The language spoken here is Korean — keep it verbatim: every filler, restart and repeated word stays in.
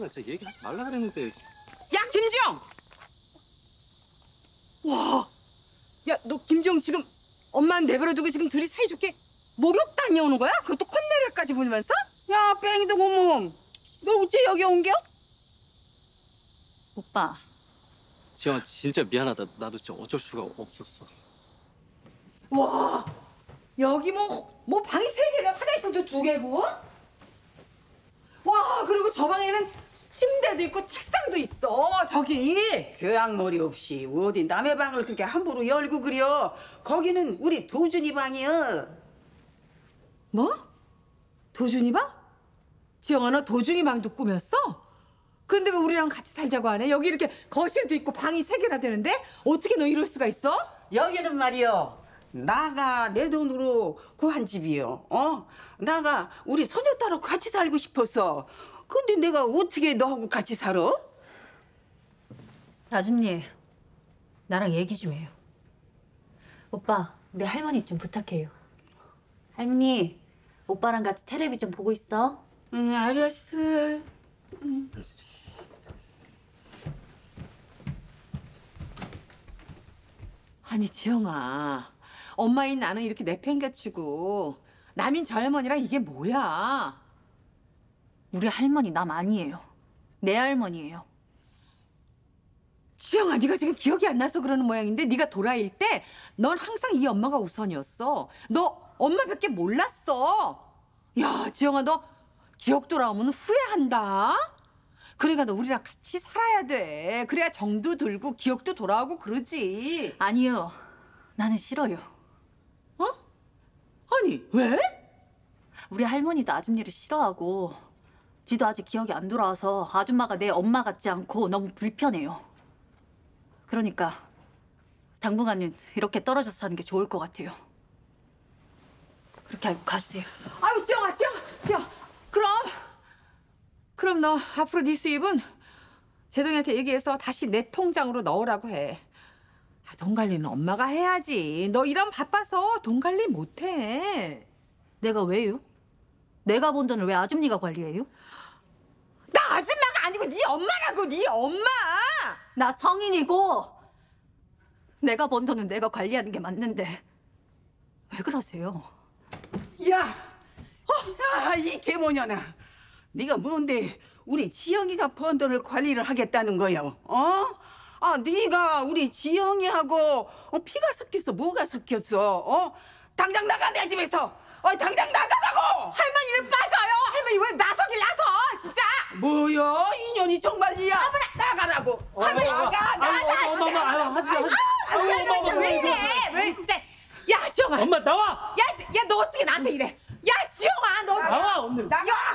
나 진짜 얘기하지 말라 그랬는데. 야, 김지영! 와, 야, 너 김지영 지금 엄마는 내버려두고 지금 둘이 사이좋게 목욕 다녀오는 거야? 그것도 콧내려까지 보면서? 야, 뺑이도 고모, 너 어째 여기 온겨? 오빠. 지영아, 진짜 미안하다. 나도 진짜 어쩔 수가 없었어. 와, 여기 뭐, 뭐 방이 세 개네, 화장실도 두 개고. 와, 그리고 저 방에는 침대도 있고 책상도 있어, 저기. 그 악머리 없이 어디 남의 방을 그렇게 함부로 열고 그려. 거기는 우리 도준이 방이야. 뭐? 도준이 방? 지영아, 너 도준이 방도 꾸몄어? 근데 왜 우리랑 같이 살자고 하네? 여기 이렇게 거실도 있고 방이 세 개나 되는데 어떻게 너 이럴 수가 있어? 여기는 말이여, 나가 내 돈으로 구한 집이요. 어? 나가 우리 손녀딸하고 같이 살고 싶어서. 근데 내가 어떻게 너하고 같이 살아? 다준이, 나랑 얘기 좀 해요. 오빠, 우리 할머니 좀 부탁해요. 할머니, 오빠랑 같이 텔레비전 보고 있어. 응, 알았어. 응. 아니, 지영아. 엄마인 나는 이렇게 내팽개치고 남인 저 할머니랑 이게 뭐야? 우리 할머니 남 아니에요. 내 할머니예요. 지영아, 네가 지금 기억이 안 나서 그러는 모양인데 네가 돌아일 때 넌 항상 이 엄마가 우선이었어. 너 엄마밖에 몰랐어. 야, 지영아, 너 기억 돌아오면 후회한다. 그러니까 너 우리랑 같이 살아야 돼. 그래야 정도 들고 기억도 돌아오고 그러지. 아니요, 나는 싫어요. 어? 아니, 왜? 우리 할머니도 아줌니를 싫어하고 지도 아직 기억이 안 돌아와서 아줌마가 내 엄마 같지 않고 너무 불편해요. 그러니까 당분간은 이렇게 떨어져서 사는 게 좋을 것 같아요. 그렇게 알고 가세요. 아유, 지영아, 지영아, 지영아. 그럼, 그럼 너 앞으로 네 수입은 재동이한테 얘기해서 다시 내 통장으로 넣으라고 해. 돈 관리는 엄마가 해야지. 너 이런 바빠서 돈 관리 못해. 내가 왜요? 내가 번 돈을 왜 아줌니가 관리해요? 나 아줌마가 아니고 네 엄마라고, 네 엄마! 나 성인이고 내가 번 돈은 내가 관리하는 게 맞는데 왜 그러세요? 야! 어? 야, 이 개모녀나! 네가 뭔데 우리 지영이가 번 돈을 관리를 하겠다는 거야, 어? 아, 네가 우리 지영이하고 피가 섞였어, 뭐가 섞였어, 어? 당장 나가, 내 집에서! 어, 당장 나가라고! 할머니는 빠져요! 할머니 왜 나서길 나서! 진짜! 뭐야, 인연이 정말이야! 아무나 나가라고! 어, 할머니 나가! 나가! 엄마, 엄마, 아유, 하지 마! 아유, 엄마, 엄마, 왜 이래! 왜 진짜! 야, 지영아! 엄마, 나와! 야, 야, 너 어떻게 나한테 이래! 야, 지영아, 너! 나와, 엄마! 나가!